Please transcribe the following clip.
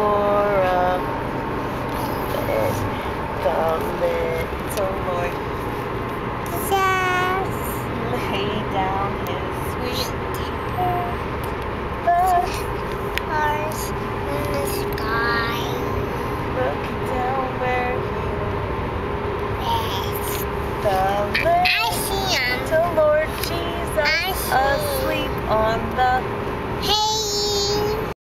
forum is the little Lord. Yes. Lay down his sweet both stars in the sky. Look down where he is. The little Lord Jesus asleep on the